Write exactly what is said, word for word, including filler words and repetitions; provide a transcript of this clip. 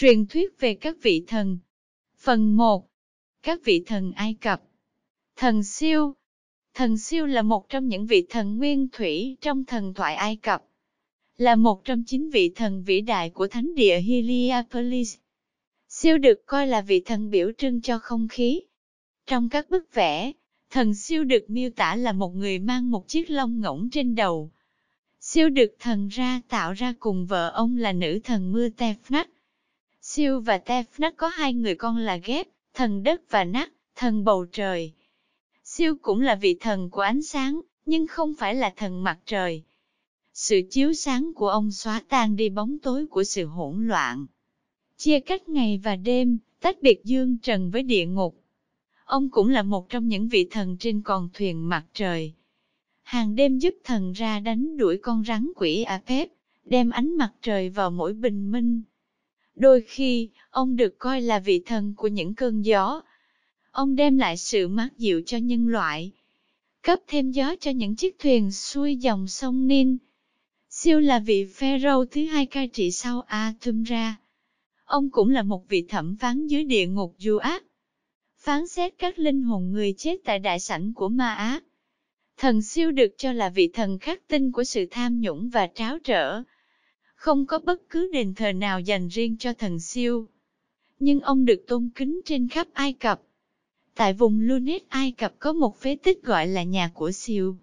Truyền thuyết về các vị thần. Phần một. Các vị thần Ai Cập. Thần Shu. Thần Shu là một trong những vị thần nguyên thủy trong thần thoại Ai Cập, là một trong chín vị thần vĩ đại của thánh địa Heliopolis. Shu được coi là vị thần biểu trưng cho không khí. Trong các bức vẽ, thần Shu được miêu tả là một người mang một chiếc lông ngỗng trên đầu. Shu được thần Ra tạo ra cùng vợ ông là nữ thần mưa Tefnut. Shu và Tefnut có hai người con là Geb, thần đất, và Nát, thần bầu trời. Shu cũng là vị thần của ánh sáng, nhưng không phải là thần mặt trời. Sự chiếu sáng của ông xóa tan đi bóng tối của sự hỗn loạn, chia cách ngày và đêm, tách biệt dương trần với địa ngục. Ông cũng là một trong những vị thần trên con thuyền mặt trời. Hàng đêm giúp thần Ra đánh đuổi con rắn quỷ Apep, đem ánh mặt trời vào mỗi bình minh. Đôi khi, ông được coi là vị thần của những cơn gió. Ông đem lại sự mát dịu cho nhân loại, cấp thêm gió cho những chiếc thuyền xuôi dòng sông Nin. Shu là vị pharaoh thứ hai cai trị sau Atum ra. Ông cũng là một vị thẩm phán dưới địa ngục Duat, phán xét các linh hồn người chết tại đại sảnh của Maat. Thần Shu được cho là vị thần khắc tinh của sự tham nhũng và tráo trở. Không có bất cứ đền thờ nào dành riêng cho thần Shu, nhưng ông được tôn kính trên khắp Ai Cập. Tại vùng Luni Ai Cập có một phế tích gọi là nhà của Shu.